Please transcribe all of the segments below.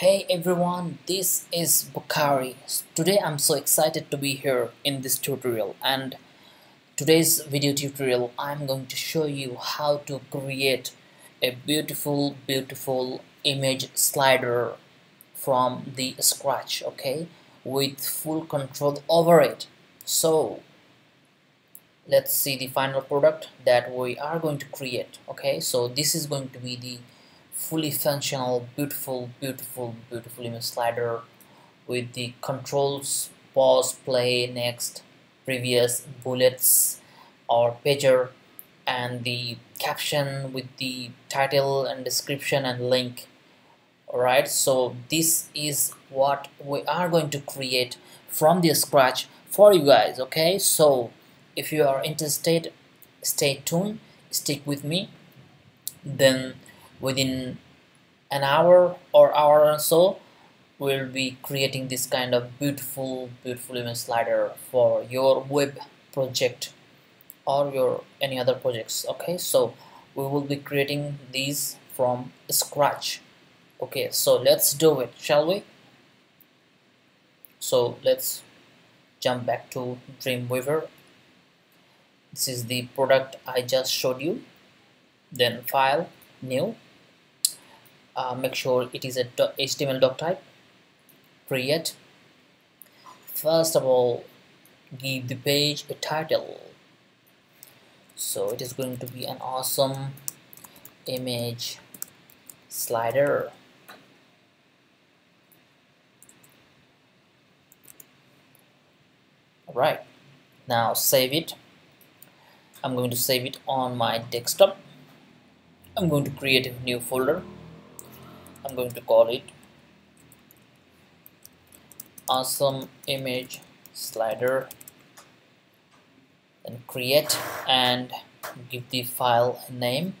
Hey everyone, this is Bukhari. Today I'm so excited to be here in this tutorial, and today's video tutorial I'm going to show you how to create a beautiful image slider from the scratch, okay, with full control over it. So let's see the final product that we are going to create. Okay, so this is going to be the fully functional beautiful image slider with the controls: pause, play, next, previous, bullets or pager, and the caption with the title and description and link. Alright, so this is what we are going to create from the scratch for you guys. Okay, so if you are interested, stay tuned, stick with me, then within an hour or hour or so we'll be creating this kind of beautiful image slider for your web project or your any other projects. Okay, so we will be creating these from scratch. Okay, so let's do it, shall we? So let's jump back to Dreamweaver. This is the product I just showed you. Then file, new, make sure it is a HTML doc type, create. First of all, give the page a title, so it is going to be an awesome image slider. Alright, now save it. I'm going to save it on my desktop. I'm going to create a new folder. I'm going to call it awesome image slider, and create, and give the file a name,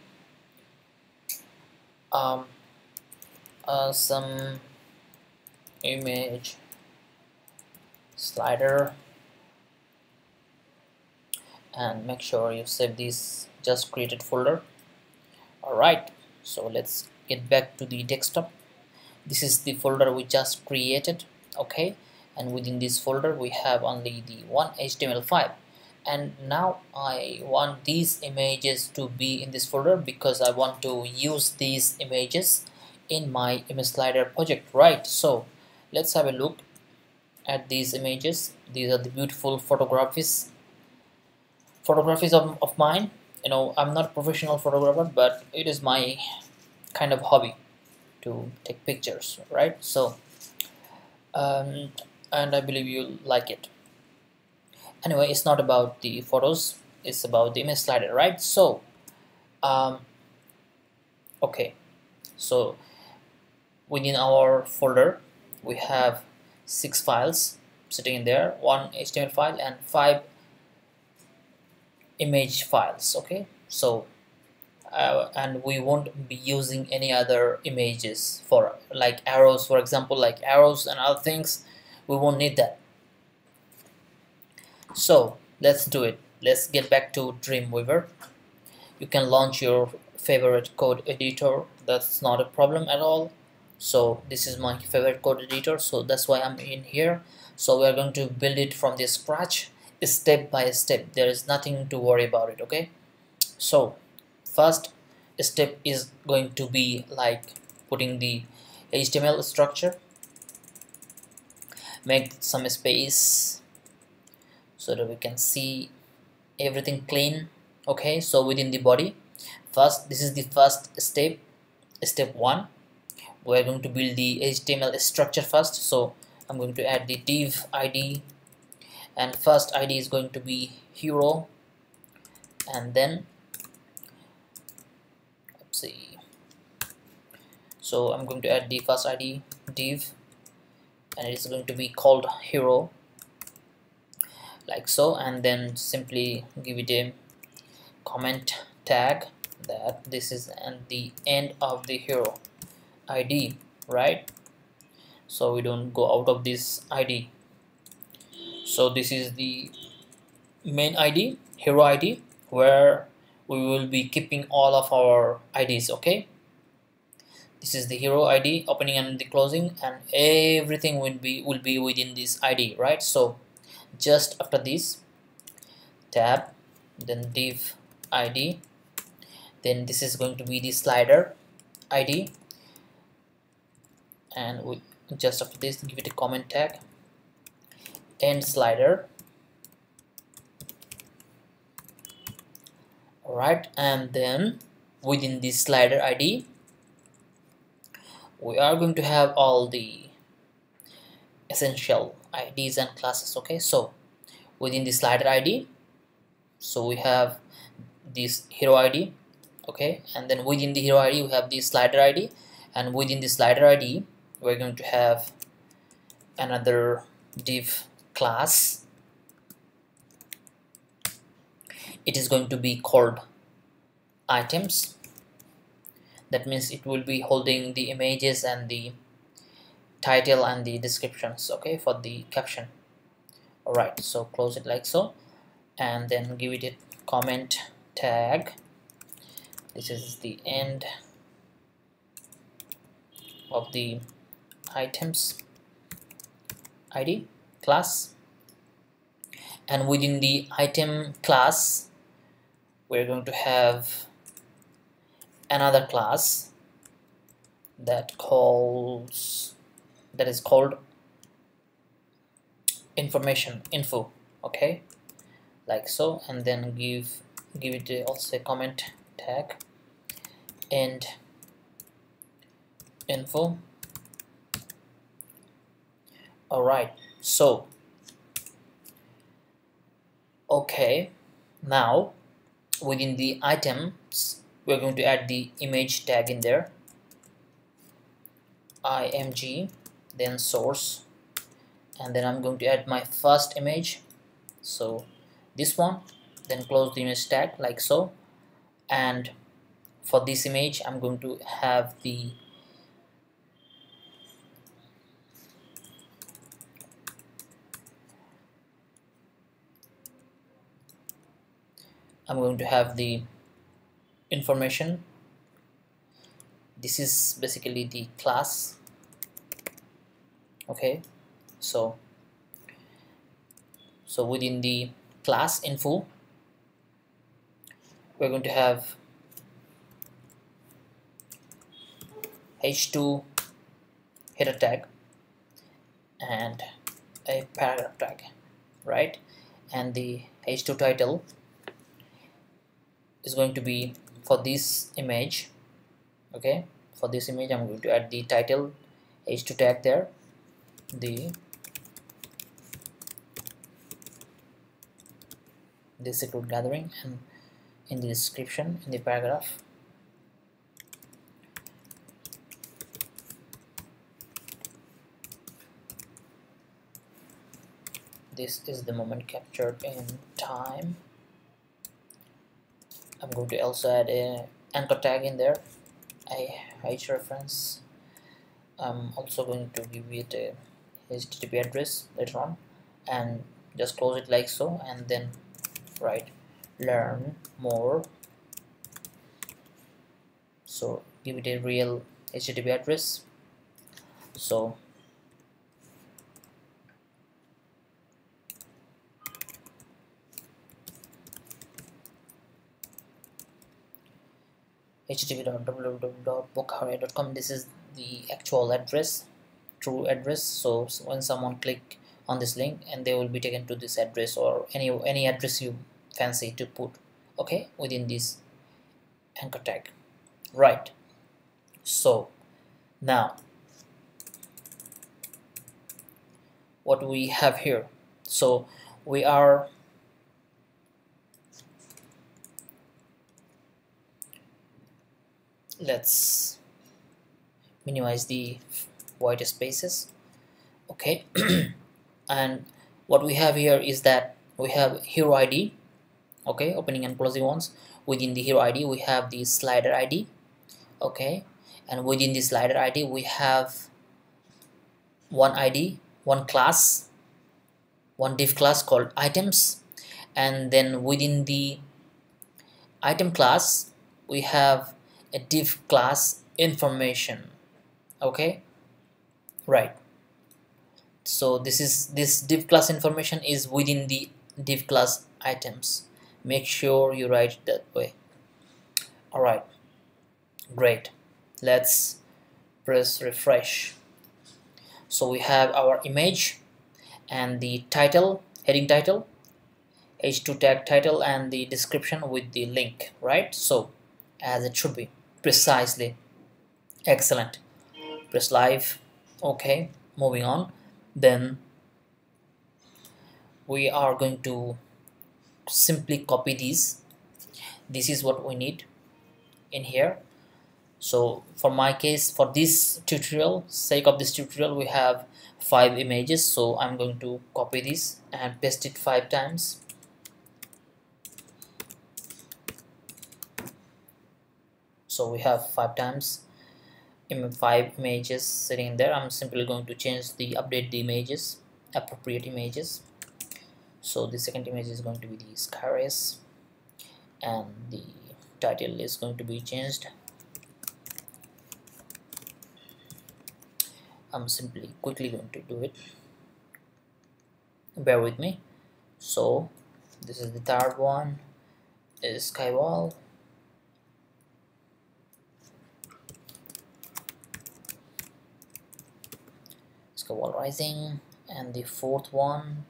awesome image slider, and make sure you save this just created folder. Alright, so let's get back to the desktop. This is the folder we just created, okay, and within this folder we have only the one HTML file, and now I want these images to be in this folder because I want to use these images in my image slider project, right? So let's have a look at these images. These are the beautiful photographs of mine. You know, I'm not a professional photographer, but it is my kind of hobby to take pictures, right? So and I believe you'll like it. Anyway, it's not about the photos, it's about the image slider, right? So okay, so within our folder we have 6 files sitting in there, 1 HTML file and 5 image files. Okay, so and we won't be using any other images for like arrows, for example, like arrows and other things. We won't need that. So let's do it. Let's get back to Dreamweaver. You can launch your favorite code editor, that's not a problem at all. So this is my favorite code editor, so that's why I'm in here. So we're going to build it from the scratch, step by step. There is nothing to worry about it, okay? So first step is going to be like putting the HTML structure, make some space so that we can see everything clean. Okay, so within the body first, this is the first step, step 1. We're going to build the HTML structure first, so I'm going to add the div ID, and first ID is going to be hero, and then let's see, so I'm going to add the first ID div, and it's going to be called hero like so, and then simply give it a comment tag that this is at the end of the hero ID, right? So we don't go out of this ID. So this is the main ID, hero ID, where we will be keeping all of our IDs, okay? This is the hero ID, opening and the closing, and everything will be within this ID, right? So just after this, tab, then div ID, then this is going to be the slider ID, and we just after this give it a comment tag, end slider. Alright, and then within this slider ID we are going to have all the essential IDs and classes. Okay, so within the slider ID, so we have this hero ID, okay, and then within the hero ID we have this slider ID, and within the slider ID we're going to have another div class. It is going to be called items. That means it will be holding the images and the title and the descriptions, okay, for the caption. Alright, so close it like so, and then give it a comment tag. This is the end of the items ID class, and within the item class we're going to have another class that is called information, info, okay, like so, and then give it also a comment tag, and info. Alright, so okay, now within the items we're going to add the image tag in there, img, then source, and then I'm going to add my first image, so this one, then close the image tag like so, and for this image I'm going to have the information. This is basically the class, okay, so within the class info we're going to have h2 header tag and a paragraph tag, right, and the h2 title is going to be for this image, okay, for this image I'm going to add the title h2 tag there, the secret gathering, and in the description, in the paragraph, this is the moment captured in time. I'm going to also add a anchor tag in there, a href. I'm also going to give it a HTTP address later on, and just close it like so, and then write learn more. So give it a real HTTP address. So http://www.bukhari.com. This is the actual address, true address. So when someone click on this link, and they will be taken to this address, or any address you fancy to put, okay, within this anchor tag, right? So now what we have here, so we are let's minimize the void spaces, okay. And what we have here is that we have hero ID, okay, opening and closing ones. Within the hero ID we have the slider ID, okay, and within the slider ID we have one ID, one class, one div class called items, and then within the item class we have a div class information. Okay, right. So this div class information is within the div class items. Make sure you write it that way. All right, great. Let's press refresh. So we have our image and the title, heading title, h2 tag title, and the description with the link, right? So as it should be, precisely. Excellent. Press live. Okay, moving on. Then we are going to simply copy these. This is what we need in here. So for my case, for this tutorial, sake of this tutorial, we have 5 images. So I'm going to copy this and paste it 5 times. So we have 5 times 5 images sitting there. I'm simply going to change the update the images, appropriate images. So the second image is going to be the Skyres, and the title is going to be changed. I'm simply quickly going to do it. Bear with me. So this is the third one, is Skywall. Skywall Rising, and the fourth one,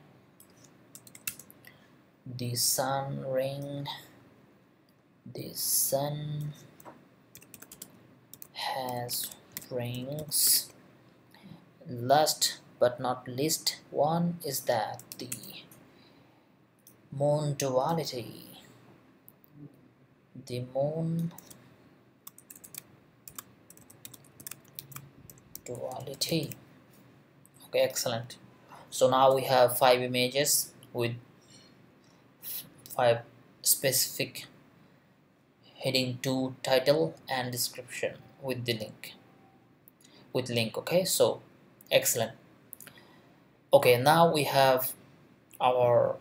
the sun ring, the sun has rings. Last but not least one is that the moon duality, the moon duality. Okay, excellent. So now we have 5 images with 5 specific heading to title and description with the link, okay. So excellent. Okay, now we have our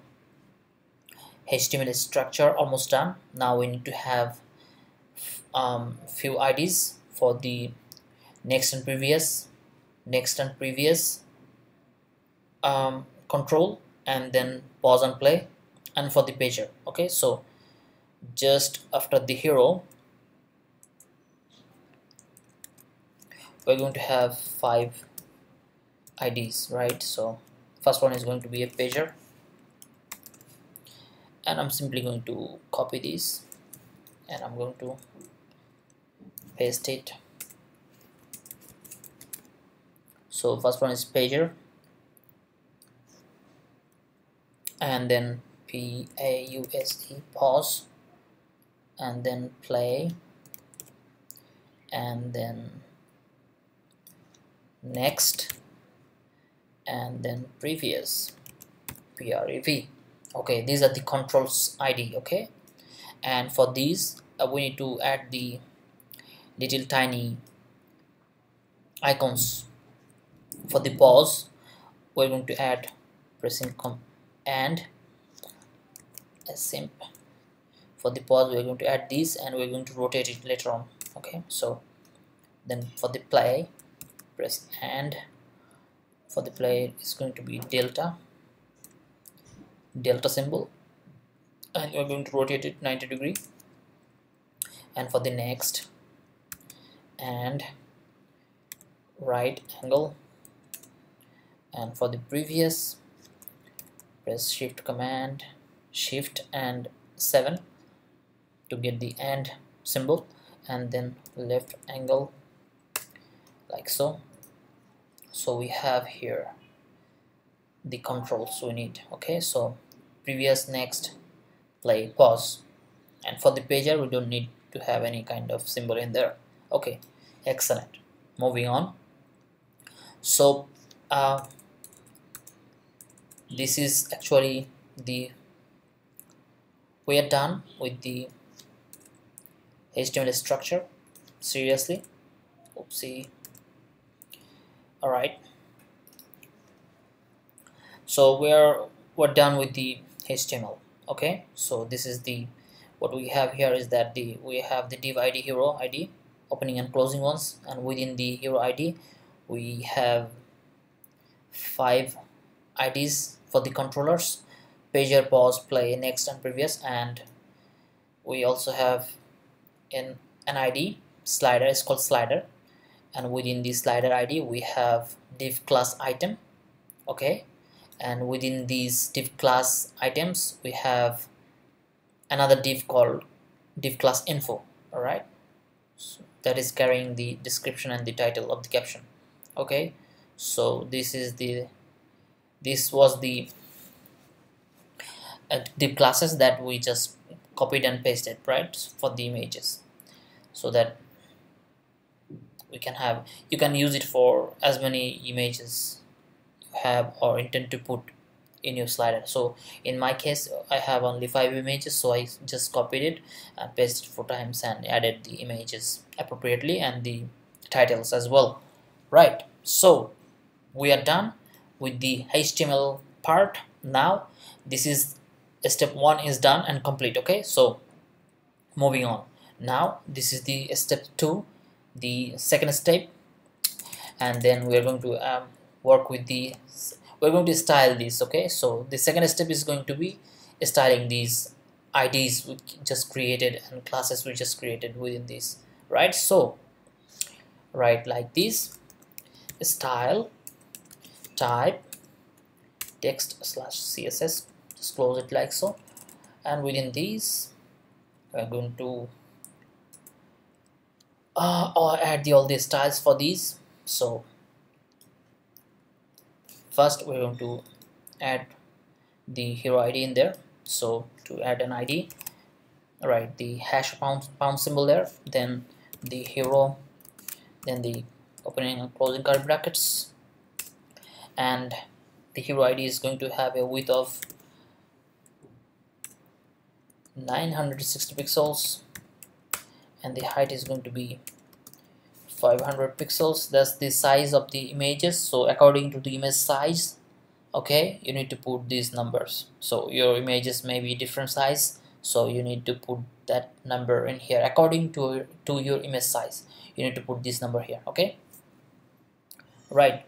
HTML structure almost done. Now we need to have few IDs for the next and previous, control, and then pause and play, and for the pager. Okay, so just after the hero we're going to have 5 IDs, right? So first one is going to be a pager, and I'm simply going to copy this and I'm going to paste it. So first one is pager, and then P-A-U-S-E, pause, and then play, and then next, and then previous, prev. Okay, these are the controls ID. Okay, and for these we need to add the little tiny icons. For the pause we're going to add pressing and a simp. For the pause we're going to add these, and we're going to rotate it later on. Okay, so then for the play, press and. For the play it's going to be delta symbol, and we're going to rotate it 90 degrees. And for the next, and right angle. And for the previous, press shift and 7 to get the and symbol, and then left angle, like so. So we have here the controls we need. Okay, so previous, next, play, pause. And for the pager we don't need to have any kind of symbol in there. Okay, excellent. Moving on. So this is actually the, we are done with the HTML structure. Seriously, oopsie. Alright, so we're done with the HTML. Okay, so this is the, what we have here is that the, we have the div ID, hero ID, opening and closing ones, and within the hero ID we have 5 IDs for the controllers: pager, pause, play, next, and previous. And we also have an ID slider, it's called slider, and within the slider ID we have div class item. Okay, and within these div class items we have another div called div class info. All right, so that is carrying the description and the title of the caption. Okay, so this was the div classes that we just copied and pasted, right, for the images, so that you can use it for as many images you have or intend to put in your slider. So in my case I have only 5 images, so I just copied it and pasted 4 times and added the images appropriately and the titles as well, right? So we are done with the HTML part. Now this is step 1 is done and complete. Okay, so moving on, now this is the step 2, the second step, and then we are going to work with the, we're going to style this. Okay, so the second step is going to be styling these IDs we just created and classes we just created within this, right? So right, like this, style type text slash CSS, just close it like so, and within these we're going to add all these styles for these. So first we're going to add the hero ID in there. So to add an ID, right, the # pound symbol there, then the hero, then the opening and closing curly brackets, and the hero ID is going to have a width of 960 pixels and the height is going to be 500 pixels. That's the size of the images, so according to the image size, okay, you need to put these numbers. So your images may be different size, so you need to put that number in here according to your image size. You need to put this number here. Okay, right,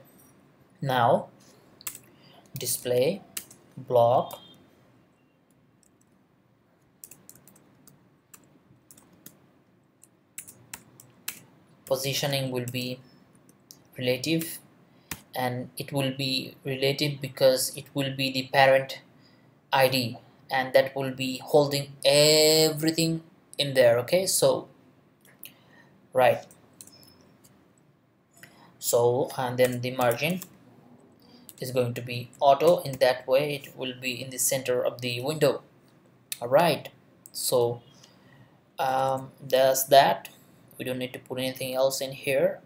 now display block positioning will be relative, and it will be relative because it will be the parent ID and that will be holding everything in there. Okay, so right, so and then the margin is going to be auto, in that way it will be in the center of the window. All right, so that's that. We don't need to put anything else in here.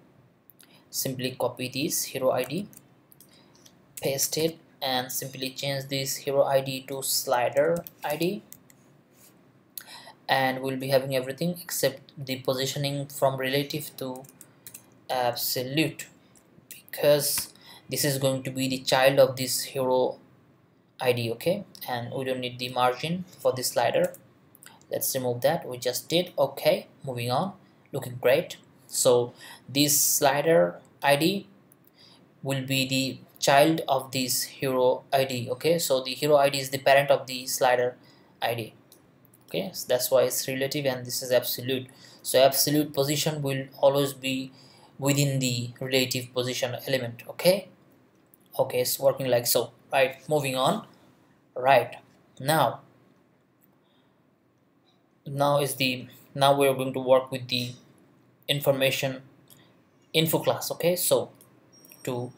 Simply copy this hero ID, paste it, and simply change this hero ID to slider ID, and we'll be having everything except the positioning from relative to absolute, because this is going to be the child of this hero ID. Okay, and we don't need the margin for the slider. Let's remove that, we just did. Okay, moving on. Looking great. So this slider ID will be the child of this hero ID. Okay, so the hero ID is the parent of the slider ID. Okay, so that's why it's relative and this is absolute. So absolute position will always be within the relative position element. Okay, okay, it's working like so. Right, moving on. Right, now we are going to work with the info class. Okay, so to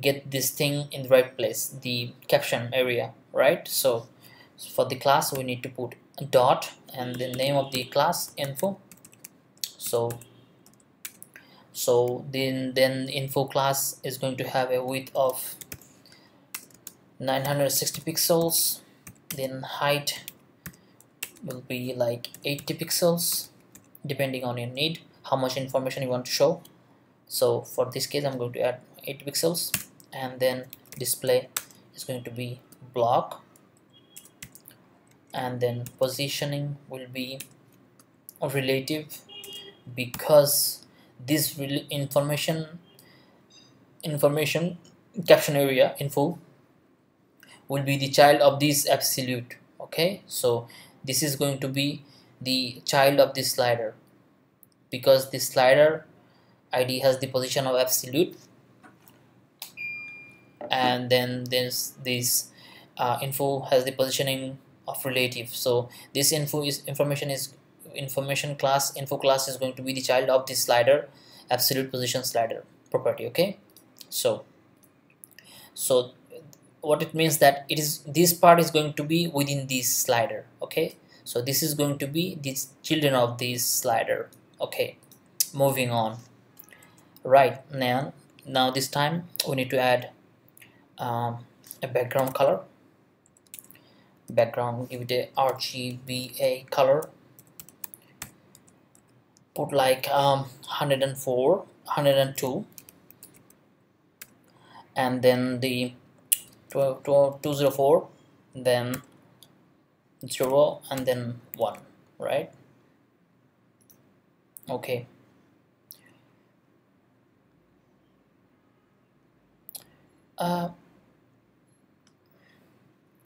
get this thing in the right place, the caption area, right? So for the class we need to put a dot and the name of the class info. So then info class is going to have a width of 960 pixels, then height will be like 80 pixels depending on your need, how much information you want to show. So for this case I'm going to add 8 pixels, and then display is going to be block, and then positioning will be relative because this information caption area info will be the child of this absolute. Okay, so this is going to be the child of this slider, because this slider ID has the position of absolute, and then this info has the positioning of relative. So this info class is going to be the child of this slider, absolute position slider property. Okay, so what it means that it is, this part is going to be within this slider. Okay, so this is going to be the children of this slider. Okay, moving on. Right, now this time we need to add a background color. Give it a RGBA color. Put like 102, and then the 204, then 0, and then 1, right? Okay,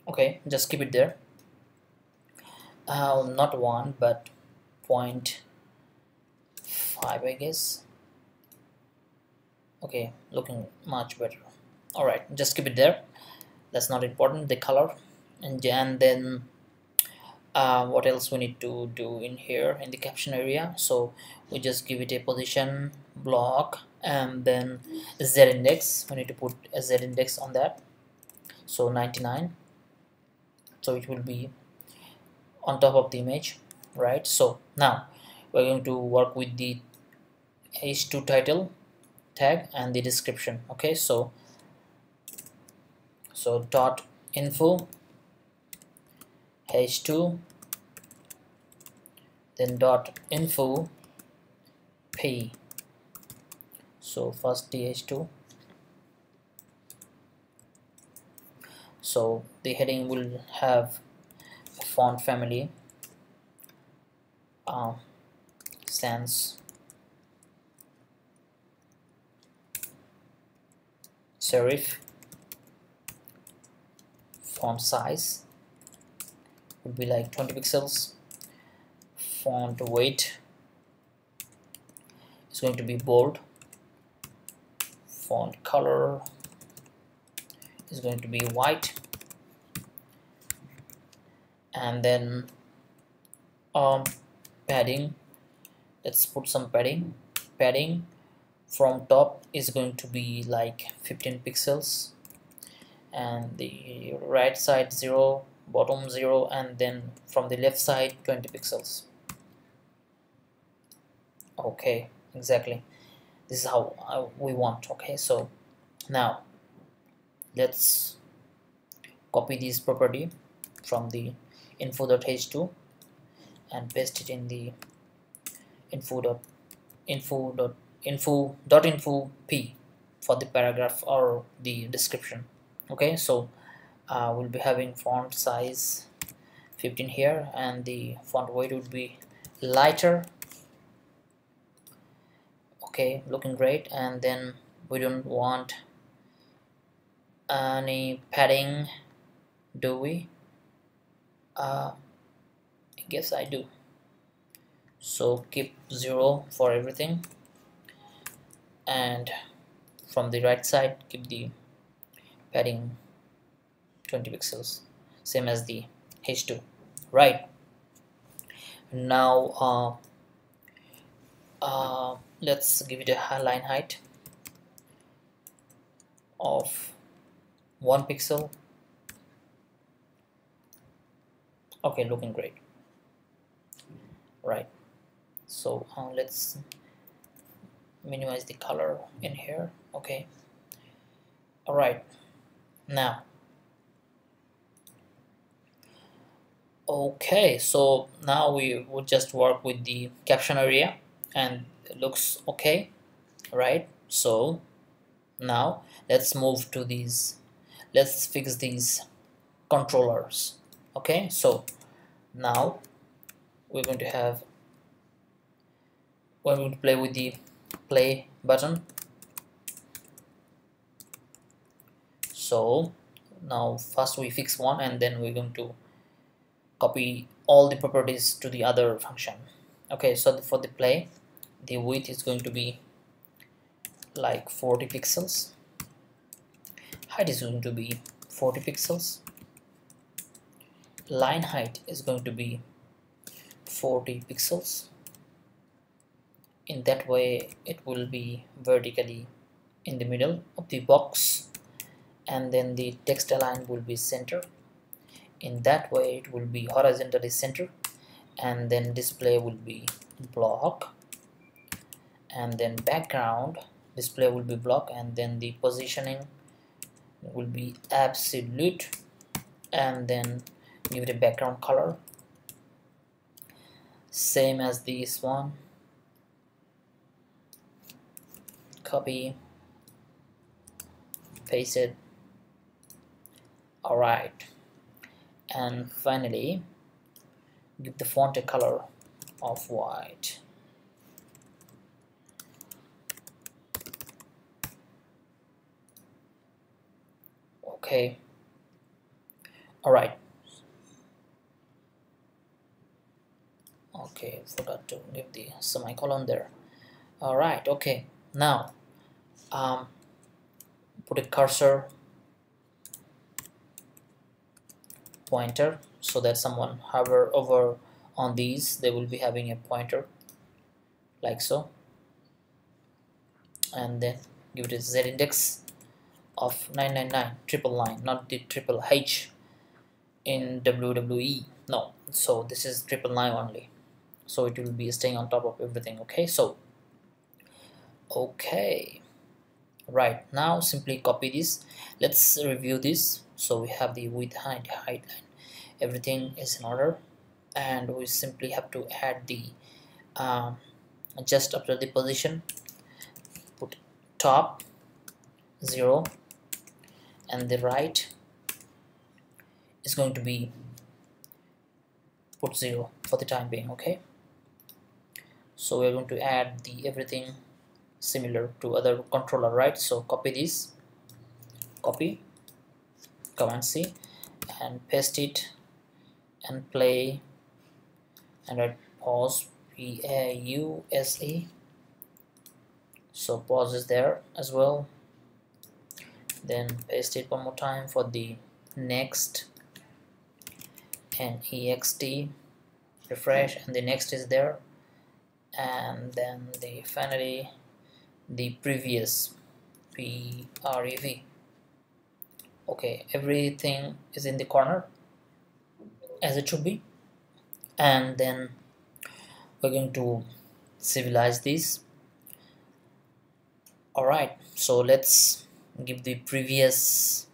okay, just keep it there. Not 1 but 0.5, I guess. Okay, looking much better. All right, just keep it there, that's not important, the color. And then what else we need to do in here in the caption area? So we just give it a position block, and then Z index, we need to put a Z index on that, so 99, so it will be on top of the image, right? So now we're going to work with the h2 title tag and the description. Okay, so dot info h2, then dot info p, so first the h2, so the heading will have a font family sans serif, font size would be like 20 pixels, font weight is going to be bold, font color is going to be white, and then padding, let's put some padding from top is going to be like 15 pixels, and the right side 0, bottom 0, and then from the left side 20 pixels. Okay, exactly, this is how we want. Okay, so now let's copy this property from the info.h2 and paste it in the info.p for the paragraph or the description. Okay, so we'll be having font size 15 here, and the font weight would be lighter. Okay, looking great. And then we don't want any padding, do we? I guess I do. So keep 0 for everything, and from the right side keep the padding 20 pixels, same as the h2. Right, now let's give it a line height of 1 pixel. Okay, looking great. Right, so let's minimize the color in here. Okay, all right, now okay, so now we would just work with the caption area, and it looks okay, right? So now let's move to these, let's fix these controllers. Okay, so now we're going to have we're going to play with the play button. So now first we fix one, and then we're going to copy all the properties to the other function. Okay, so for the play, the width is going to be like 40 pixels, height is going to be 40 pixels, line height is going to be 40 pixels. In that way it will be vertically in the middle of the box, and then the text align will be center. In that way it will be horizontally center, and then display will be block, and then background display will be block, and then the positioning will be absolute, and then give it a background color same as this one. Copy, paste it. Alright, and finally give the font a color of white. Okay, alright. Okay, forgot to give the semicolon there. Alright, okay. Now put a cursor pointer so that someone hover over on these, they will be having a pointer like so, and then give it a Z index of 999, triple line, not the triple H in WWE, no, so this is triple line only, so it will be staying on top of everything. Okay, so okay, right, now simply copy this. Let's review this. So we have the width, height, and everything is in order, and we simply have to add the just after the position put top 0, and the right is going to be put 0 for the time being. Okay, so we're going to add the everything similar to other controller, right? So copy this, copy, command C, and paste it, and play, and I pause, pause, so pause is there as well, then paste it one more time for the next, and next, refresh, and the next is there, and then the finally the previous, prev. Okay, everything is in the corner as it should be, and then we're going to civilize this. Alright, so let's give the previous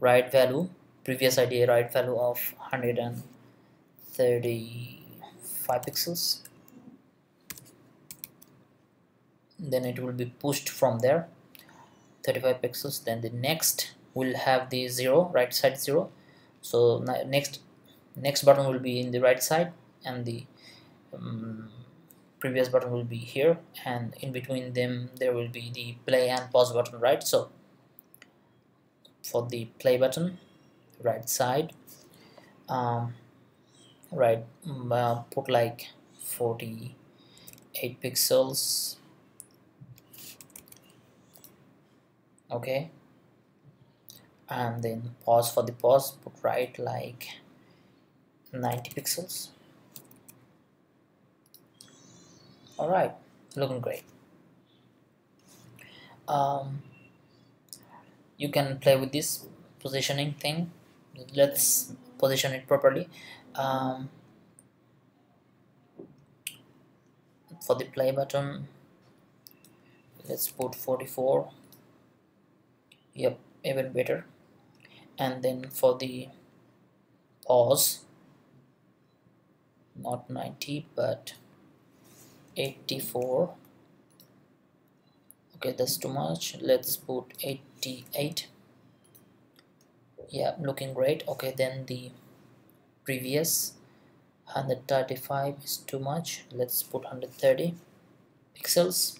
right value, previous ID right value of 135 pixels. Then it will be pushed from there, 35 pixels. Then the next will have the 0, right side 0, so next button will be in the right side, and the previous button will be here, and in between them there will be the play and pause button, right? So for the play button, right side, right, put like 48 pixels. Okay, and then pause, for the pause put right like 90 pixels. Alright, looking great. You can play with this positioning thing. Let's position it properly. For the play button, let's put 44. Yep, even better. And then for the pause, not 90 but 84. Okay, that's too much. Let's put 88. Yeah, looking great. Okay, then the previous 135 is too much. Let's put 130. pixels,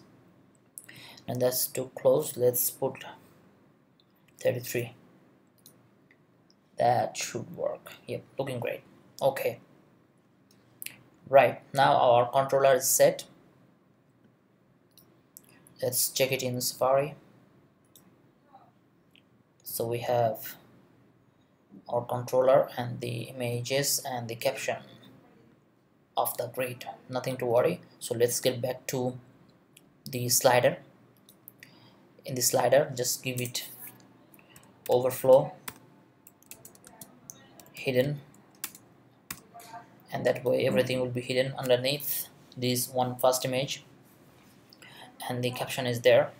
and that's too close. Let's put 33. That should work. Yep, looking great. Okay, right, now our controller is set. Let's check it in Safari. So we have our controller and the images and the caption of the grid, nothing to worry. So let's get back to the slider. In the slider, just give it overflow, hidden, and that way everything will be hidden underneath this one first image, and the caption is there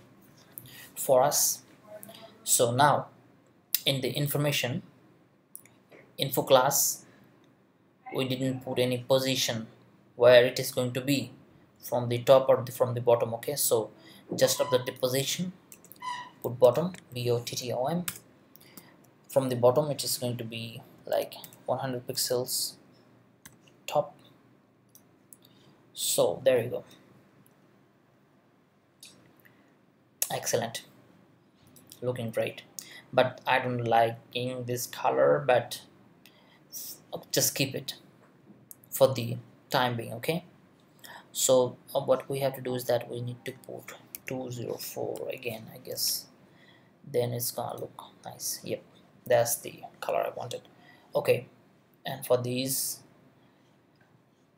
for us. So now in the information info class, we didn't put any position where it is going to be, from the top or from the bottom. Okay, so just update the position, put bottom, bottom. From the bottom it is going to be like 100 pixels top. So there you go, excellent, looking great. But I don't like this color, but just keep it for the time being. Okay, so what we have to do is that we need to put 204 again, I guess, then it's gonna look nice. Yep, that's the color I wanted. Okay, and for these,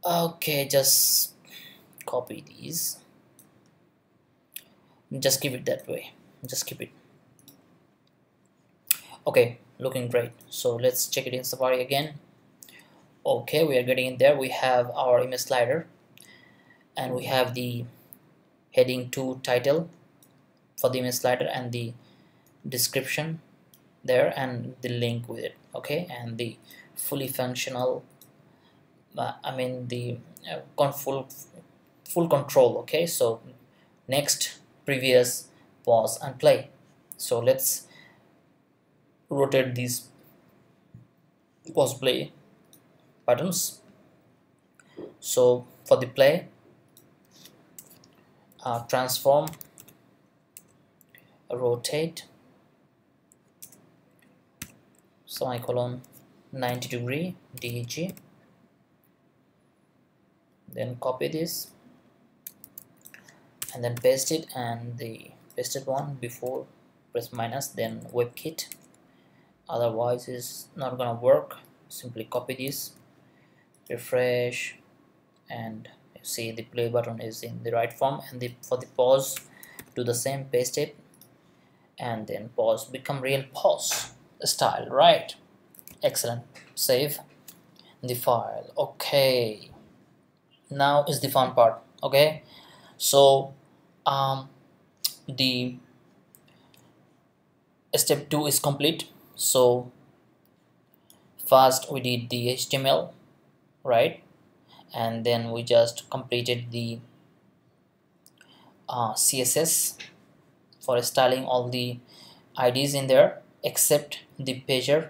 okay, just copy these, just keep it that way, just keep it. Okay, looking great. So let's check it in Safari again. Okay, we are getting in there. We have our image slider, and we have the heading 2 title for the image slider, and the description there, and the link with it. Okay, and the fully functional, I mean the full control. Okay, so next, previous, pause and play. So let's rotate these pause play buttons. So for the play, transform, rotate, semicolon, 90 degree, DG, then copy this and then paste it, and the pasted one before, press minus, then WebKit, otherwise it's not gonna work. Simply copy this, refresh, and you see the play button is in the right form. And for the pause, do the same, paste it, and then pause become real pause style, right? Excellent. Save the file. Okay, now is the fun part. Okay, so the step 2 is complete. So first we did the HTML, right, and then we just completed the CSS for styling all the IDs in there except the pager.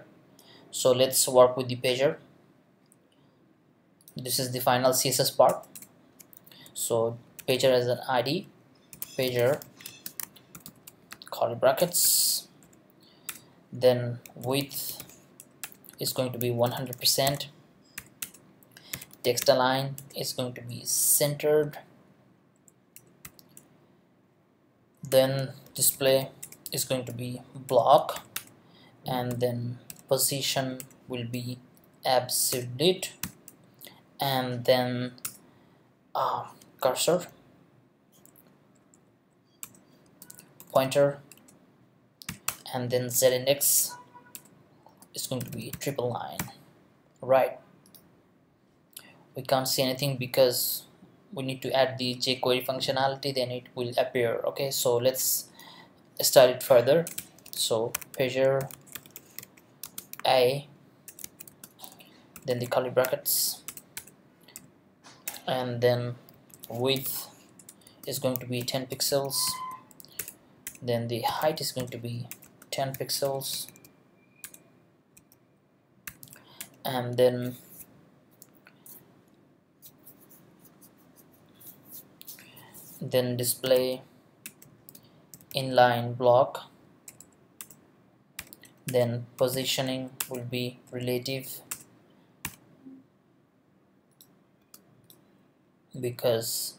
So let's work with the pager. This is the final CSS part. So pager as an ID, pager, curly brackets, then width is going to be 100%, text align is going to be centered, then display is going to be block, and then position will be absolute, and then cursor, pointer, and then Z index is going to be 999, right? We can't see anything because we need to add the jQuery functionality, then it will appear. Okay, so let's style it further. So pager A, then the curly brackets, and then width is going to be 10 pixels, then the height is going to be 10 pixels, and then then display inline block, then positioning will be relative because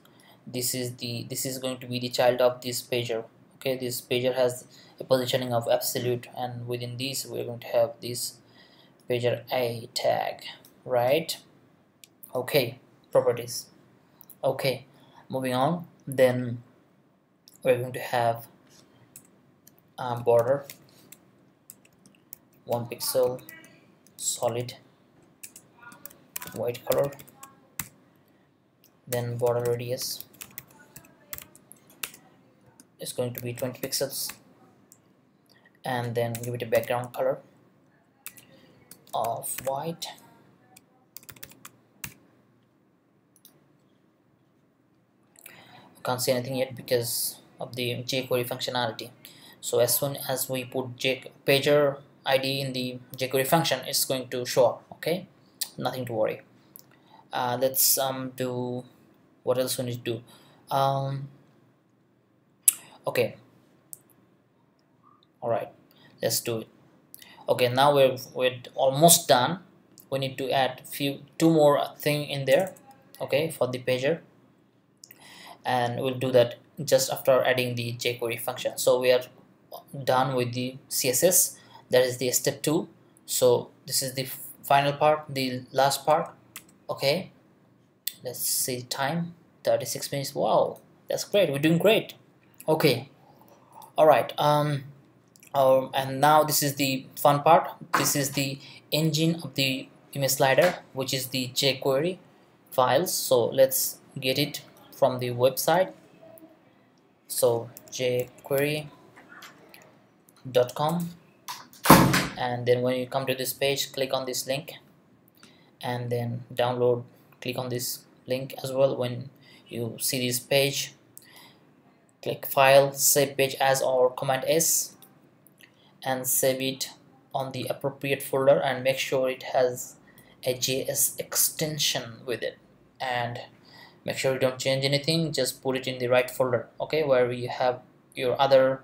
this is going to be the child of this pager. Okay, this pager has a positioning of absolute, and within these we're going to have this pager A tag, right? Okay, properties. Okay, moving on, then we're going to have a border 1 pixel, solid white color, then border radius is going to be 20 pixels, and then give it a background color of white, can't see anything yet because of the jQuery functionality. So as soon as we put pager ID in the jQuery function, it's going to show up. Okay, nothing to worry. Let's do what else we need to do. Okay, all right, let's do it. Okay, now we're almost done. We need to add two more thing in there, okay, for the pager, and we'll do that just after adding the jQuery function. So we are done with the CSS, that is the step 2. So this is the final part, the last part. Okay, let's see time, 36 minutes. Wow, that's great, we're doing great. Okay, all right, and now this is the fun part. This is the engine of the image slider, which is the jQuery files. So let's get it from the website. So jQuery.com, and then when you come to this page, click on this link, and then download, click on this link as well. When you see this page, click file, save page as, or command S, and save it on the appropriate folder, and make sure it has a JS extension with it, and make sure you don't change anything, just put it in the right folder, okay, where you have your other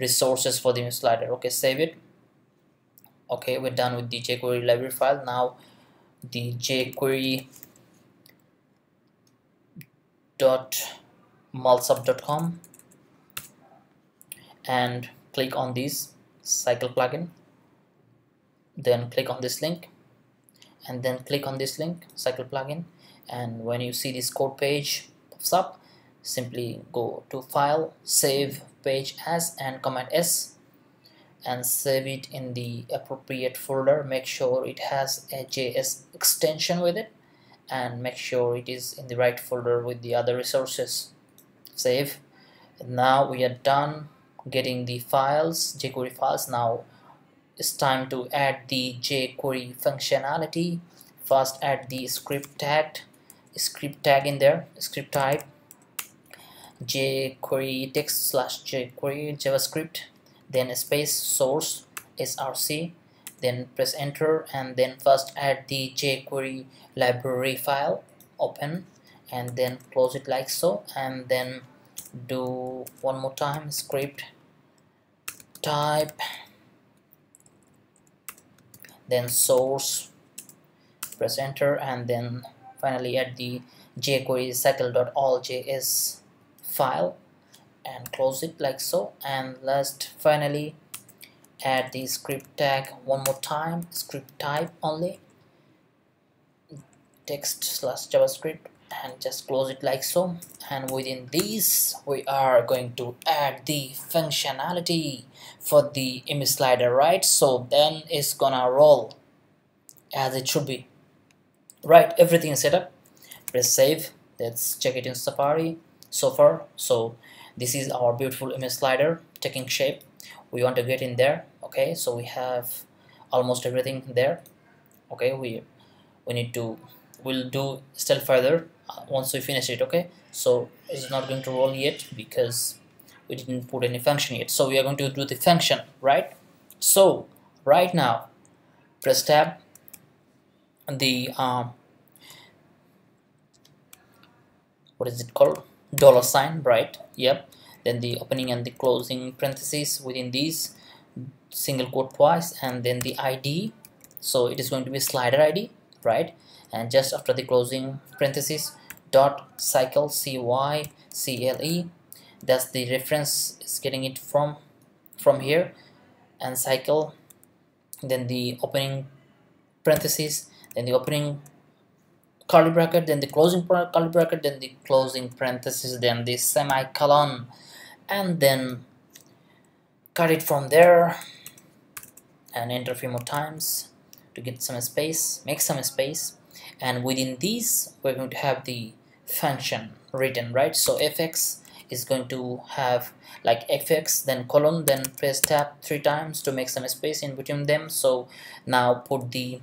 resources for the slider. Okay, save it. Okay, we're done with the jQuery library file. Now the jQuery.mulsub.com, and click on this cycle plugin, then click on this link, and then click on this link, cycle plugin, and when you see this code page pops up, simply go to file, save page as, and command S, and save it in the appropriate folder. Make sure it has a JS extension with it, and make sure it is in the right folder with the other resources. Save. Now we are done getting the files, jQuery files. Now it's time to add the jQuery functionality. First, add the script tag in there, script type jQuery text / jQuery JavaScript, then a space, source src, then press enter, and then first add the jQuery library file, open, and then close it like so, and then do one more time, script type, then source, press enter, and then finally add the jQuery cycle.all.js file and close it like so. And last, finally add the script tag one more time, script type only, text / JavaScript, and just close it like so. And within these we are going to add the functionality for the image slider, right? So then it's gonna roll as it should be, right? Everything is set up. Press save. Let's check it in Safari so far. So this is our beautiful image slider taking shape. We want to get in there. Okay, so we have almost everything there. Okay, we need to, we'll do still further once we finish it. Okay, so it's not going to roll yet because we didn't put any function yet. So we are going to do the function, right? So right now press tab, the what is it called, $, right? Yep. Then the opening and the closing parentheses within these, single quote twice, and then the ID. So it is going to be slider ID, right? And just after the closing parentheses, dot cycle, cycle, that's the reference is getting it from here, and cycle, then the opening parentheses, then the opening curly bracket, then the closing curly bracket, then the closing parentheses, then the semicolon, and then cut it from there and enter a few more times to get some space, make some space. And within these we're going to have the function written, right? So fx is going to have like fx, then colon, then press tab 3 times to make some space in between them. So now put the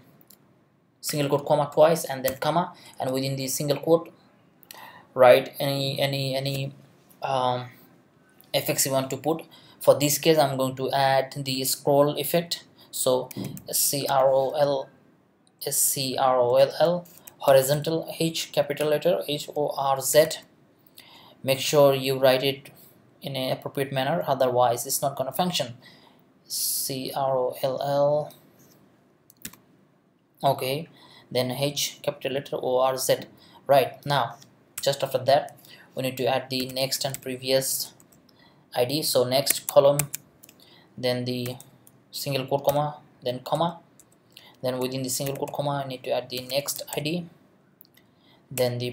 single quote comma twice and then comma, and within the single quote write any fx you want to put. For this case I'm going to add the scroll effect, so scroll, horizontal H, capital letter H-O-R-Z. Make sure you write it in an appropriate manner, otherwise it's not going to function. CROLL, okay, then H, capital letter O-R-Z. Right, now just after that we need to add the next and previous ID. So next column, then the single quote comma, then within the single quote comma I need to add the next ID, then the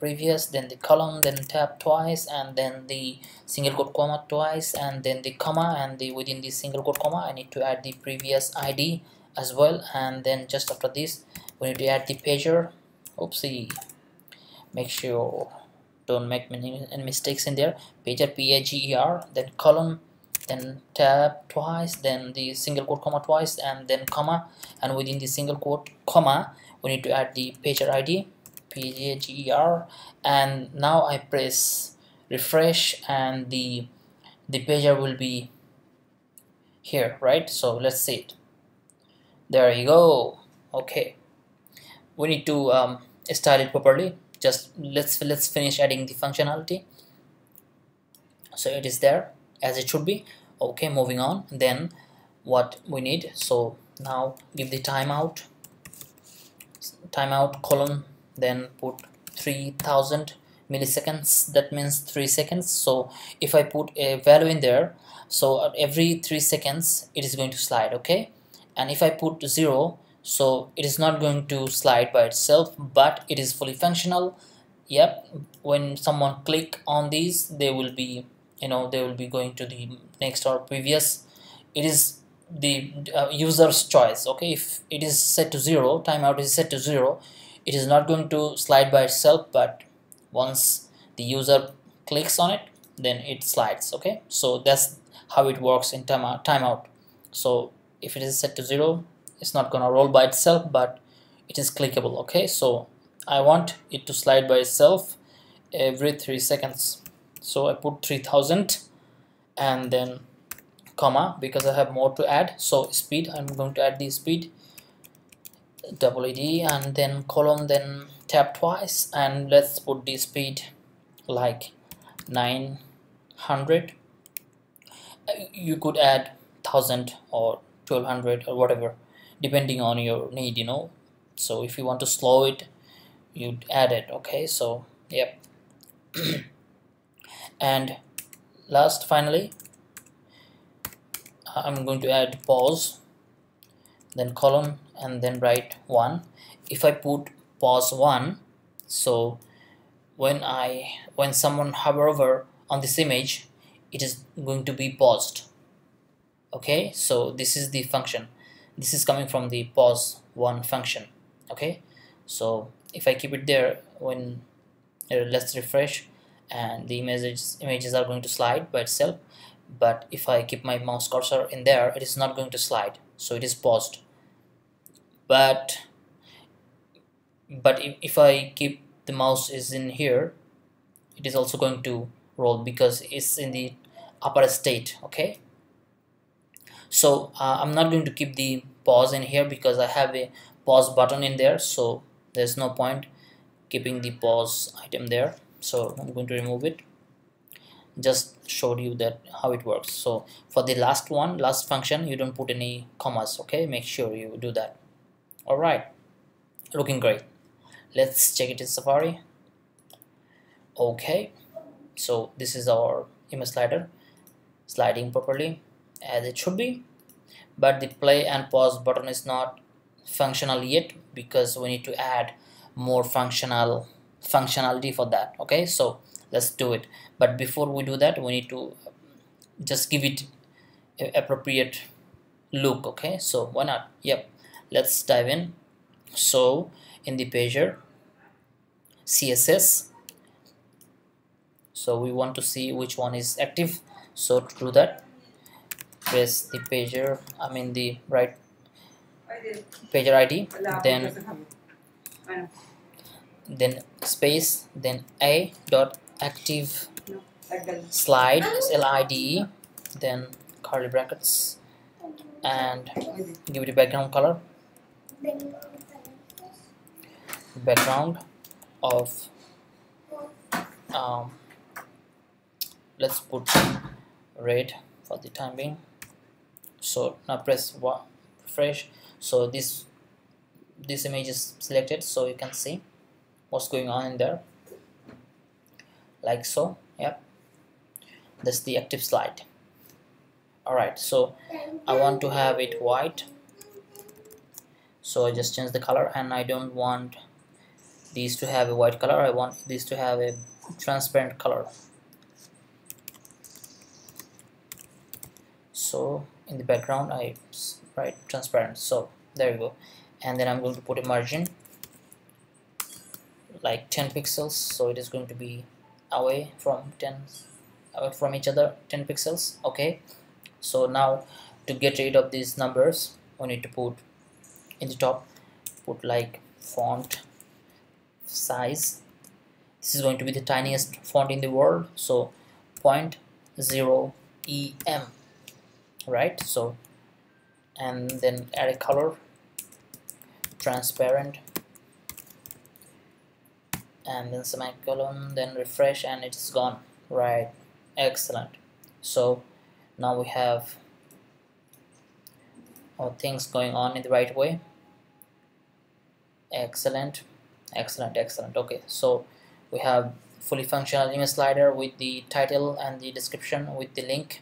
previous, then the column, then tab twice, and then the single quote comma twice, and then the comma, and the within the single quote comma I need to add the previous ID as well. And then just after this we need to add the pager. Oopsie, make sure don't make many mistakes in there. Pager, P-A-G-E-R, then column, then tab twice, then the single quote comma twice, and then comma, and within the single quote comma we need to add the pager ID, P-A-G-E-R. And now I press refresh and the pager will be here, right? So let's see it. There you go. Okay, we need to style it properly. Just let's finish adding the functionality. So it is there as it should be. Okay, moving on. Then what we need, so now give the timeout colon, then put 3000 milliseconds, that means 3 seconds. So if I put a value in there, so at every 3 seconds it is going to slide, okay? And if I put 0, so it is not going to slide by itself, but it is fully functional. Yep, when someone click on these, they will be, you know, they will be going to the next or previous. It is the user's choice, okay? If it is set to 0, timeout is set to 0, it is not going to slide by itself, but once the user clicks on it, then it slides, okay? So that's how it works in timeout. So if it is set to 0, it's not gonna roll by itself, but it is clickable, okay? So I want it to slide by itself every 3 seconds. So I put 3000 and then comma, because I have more to add. So speed, I'm going to add the speed, WD, and then column, then tab twice, and let's put the speed like 900. You could add 1000 or 1200 or whatever, depending on your need, you know. So if you want to slow it, you'd add it, okay? So yep. And last, finally, I'm going to add pause, then colon, and then write 1. If I put pause 1, so when someone hover over on this image, it is going to be paused, okay? So this is the function, this is coming from the pause 1 function, okay? So if I keep it there, when let's refresh, and the images are going to slide by itself. But if I keep my mouse cursor in there, it is not going to slide, so it is paused. But if I keep the mouse is in here, it is also going to roll because it's in the upper state, okay? So I'm not going to keep the pause in here because I have a pause button in there, so there's no point keeping the pause item there. so I'm going to remove it. Just showed you that how it works. So for the last function, you don't put any commas, okay? Make sure you do that. All right, looking great. Let's check it in Safari. Okay, so this is our image slider sliding properly as it should be, but the play and pause button is not functional yet because we need to add more functionality for that. Okay, so let's do it, but before we do that we need to just give it an appropriate look. Okay, so why not? Yep, let's dive in. So in the pager CSS, so we want to see which one is active. So to do that, press the pager, I mean the right pager ID, then space, then a dot active slide slide, then curly brackets, and give it a background color, background of let's put red for the time being. So now press one, refresh. So this image is selected, so you can see what's going on in there, like so. Yep, that's the active slide. Alright, so I want to have it white, so I just change the color, and I don't want these to have a white color, I want these to have a transparent color. So in the background I write transparent, so there you go. And then I'm going to put a margin like 10 pixels, so it is going to be away from each other, 10 pixels. Okay, so now to get rid of these numbers we need to put in the top, put like font size, this is going to be the tiniest font in the world, so 0.0 em, right? So and then add a color, transparent, and then semicolon, then refresh, and it's gone, right? Excellent. So now we have all things going on in the right way. Excellent, excellent, excellent. Okay, so we have fully functional image slider with the title and the description with the link.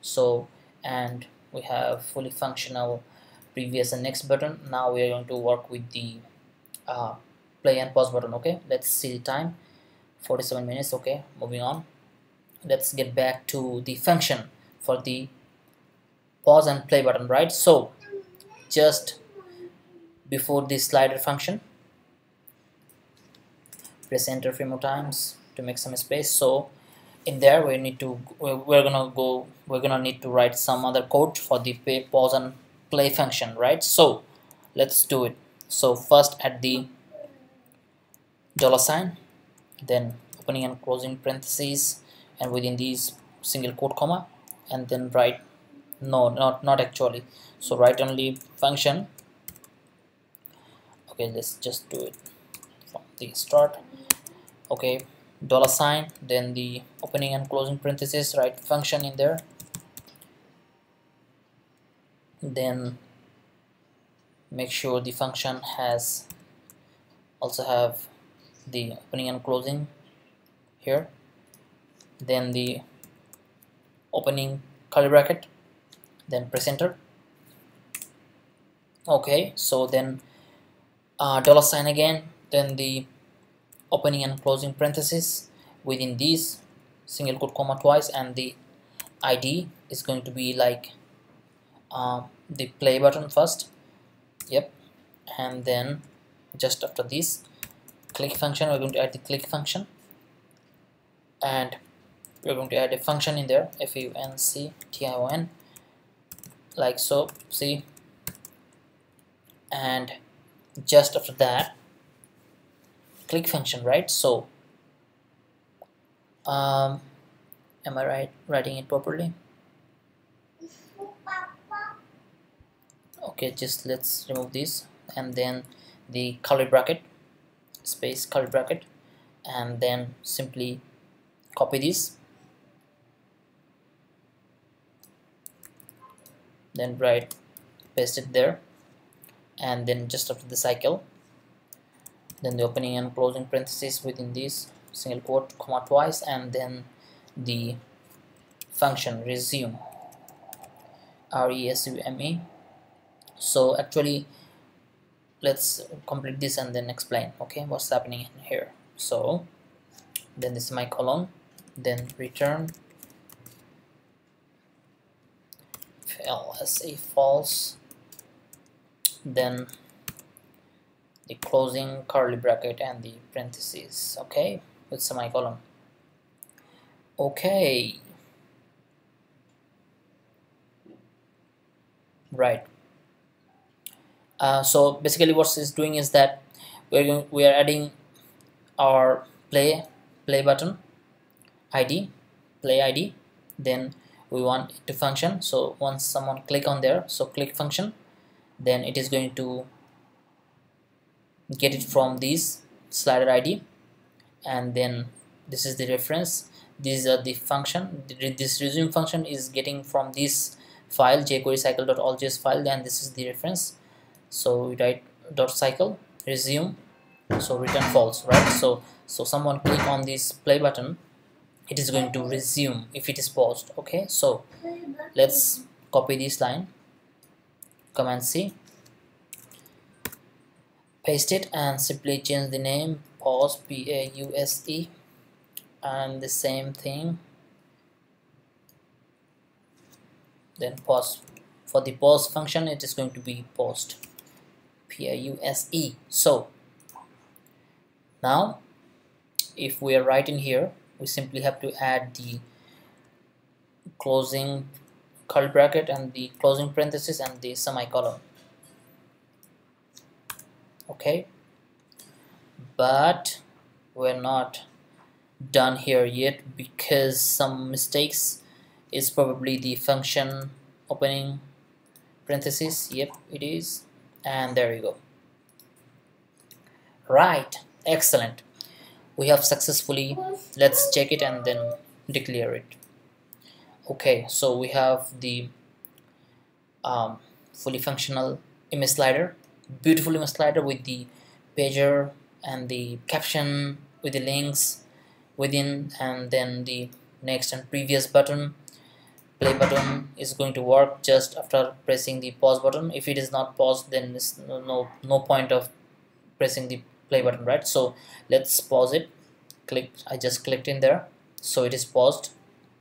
So and we have fully functional previous and next button. Now we are going to work with the play and pause button. Okay, let's see the time, 47 minutes. Okay, moving on. Let's get back to the function for the pause and play button, right? So just before the slider function, press enter 3 more times to make some space. So in there we need to we're gonna need to write some other code for the pause and play function, right? So let's do it. So first at the $, then opening and closing parentheses, and within these single quote comma, and then write not actually, so write only function. Okay, let's just do it from the start. Okay, $, then the opening and closing parentheses, write function in there, then make sure the function has also have the opening and closing here, then the opening curly bracket, then press enter. Okay, so then $, again, then the opening and closing parentheses, within these single quote comma twice, and the ID is going to be like the play button first. Yep, and then just after this click function, we're going to add the click function, and we're going to add a function in there, f-u-n-c-t-i-o-n, like so, see. And just after that click function, right? So am I writing it properly? Okay, just let's remove this, and then the curly bracket, space, curly bracket, and then simply copy this, then right paste it there, and then just after the cycle, then the opening and closing parenthesis within this single quote, comma twice, and then the function resume, resume. So actually let's complete this and then explain, okay, what's happening here. So then this is my column, then return LSA false, then the closing curly bracket and the parentheses, okay, with semicolon. Okay, right. So basically what it's doing is that we are adding our play button ID, play ID, then we want it to function. So once someone click on there, so click function, then it is going to get it from this slider ID, and then this is the reference, these are the function, this resume function is getting from this file jQuery cycle.all.js file, and this is the reference. So we write dot cycle resume, so return false, right? So someone click on this play button, it is going to resume if it is paused. Okay, so let's copy this line, command C, paste it, and simply change the name pause, p-a-u-s-e, and the same thing, then pause. For the pause function, it is going to be paused, p-a-u-s-e. So now if we are right in here, we simply have to add the closing curly bracket and the closing parenthesis and the semicolon, okay, but we're not done here yet, because some mistakes is probably the function opening parenthesis, yep it is, and there you go. Right, excellent, we have successfully, let's check it and then declare it. Okay, so we have the fully functional image slider, beautiful image slider with the pager and the caption with the links within, and then the next and previous button. Play button is going to work just after pressing the pause button. If it is not paused, then it's no point of pressing the play button, right? So let's pause it, click, I just clicked in there, so it is paused.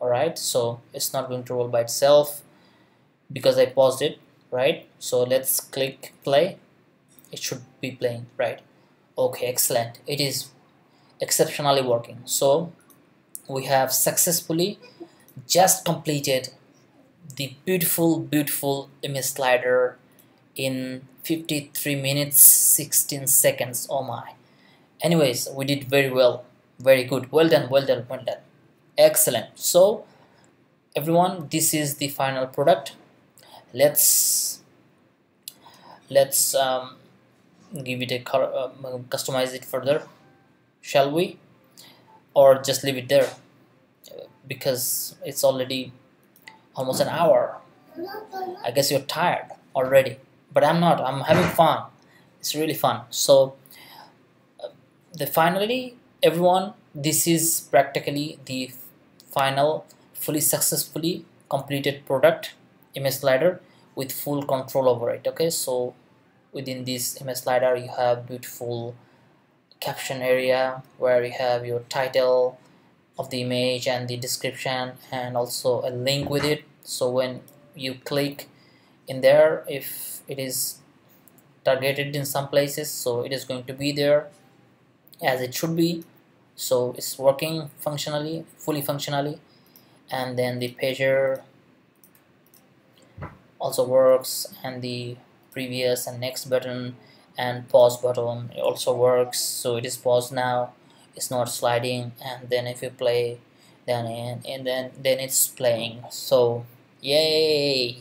Alright, so it's not going to roll by itself because I paused it, right? So let's click play, it should be playing, right? Okay, excellent, it is exceptionally working. So we have successfully just completed the beautiful image slider in 53 minutes 16 seconds. Oh my, anyways, we did very well, very good, well done, excellent. So everyone, this is the final product. Let's give it a color, customize it further, shall we, or just leave it there because it's already almost an hour. I guess you're tired already, but I'm not, I'm having fun, it's really fun. So finally everyone, this is practically the final fully successfully completed product, image slider with full control over it. Okay, so within this image slider you have beautiful caption area where you have your title of the image and the description, and also a link with it. So when you click in there, if it is targeted in some places, so it is going to be there as it should be. So it's working functionally, fully functionally, and then the pager also works, and the previous and next button and pause button also works. So it is paused now, it's not sliding, and then if you play, then and then it's playing. So yay!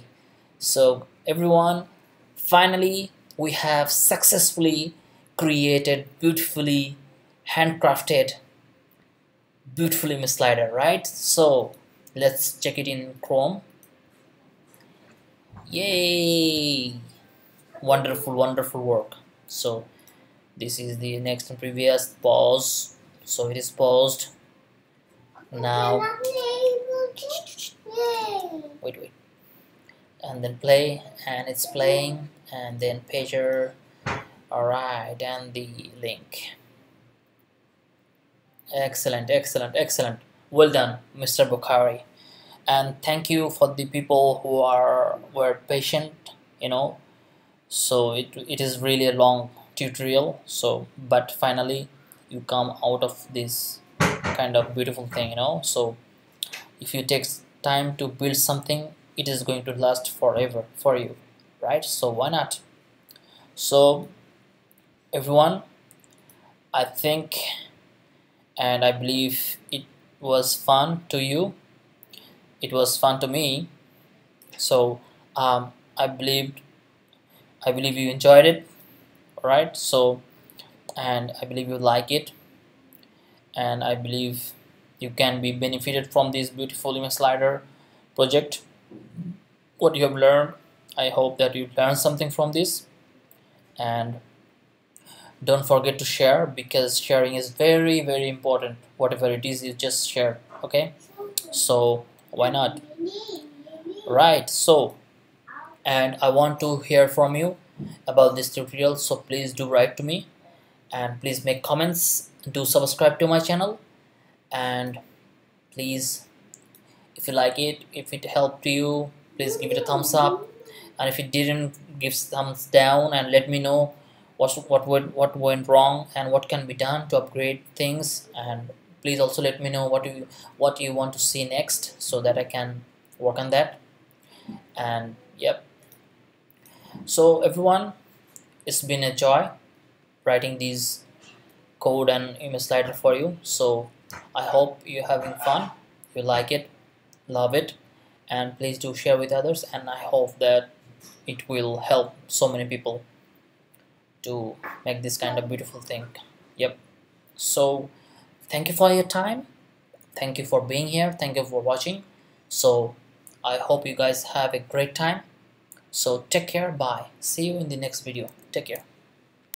So everyone, finally we have successfully created beautifully handcrafted beautiful image slider, right? So let's check it in Chrome. Yay! Wonderful, wonderful work. So this is the next and previous pause. So it is paused. Now wait, and then play, and it's playing, and then pager. Alright, and the link. Excellent, excellent, excellent. Well done, Mr. Bukhari. And thank you for the people who were patient, you know. So it is really a long tutorial, so but finally you come out of this kind of beautiful thing, you know. So if you take time to build something, it is going to last forever for you, right? So why not? So everyone, I think and I believe it was fun to you. It was fun to me. So I believe you enjoyed it, right? So and I believe you like it, and I believe you can be benefited from this beautiful image slider project. What you have learned, I hope that you learned something from this, and don't forget to share, because sharing is very, very important. Whatever it is, you just share, okay? So why not, right? So and I want to hear from you about this tutorial, so please do write to me, and please make comments, do subscribe to my channel, and please, if you like it, if it helped you, please give it a thumbs up, and if it didn't, give thumbs down and let me know what went wrong and what can be done to upgrade things. And please also let me know what you want to see next, so that I can work on that. And yep, so everyone, it's been a joy writing these code and image slider for you. So I hope you're having fun, you like it, love it, and please do share with others, and I hope that it will help so many people to make this kind of beautiful thing. Yep, so thank you for your time, thank you for being here, thank you for watching. So I hope you guys have a great time. So take care, bye, see you in the next video, take care.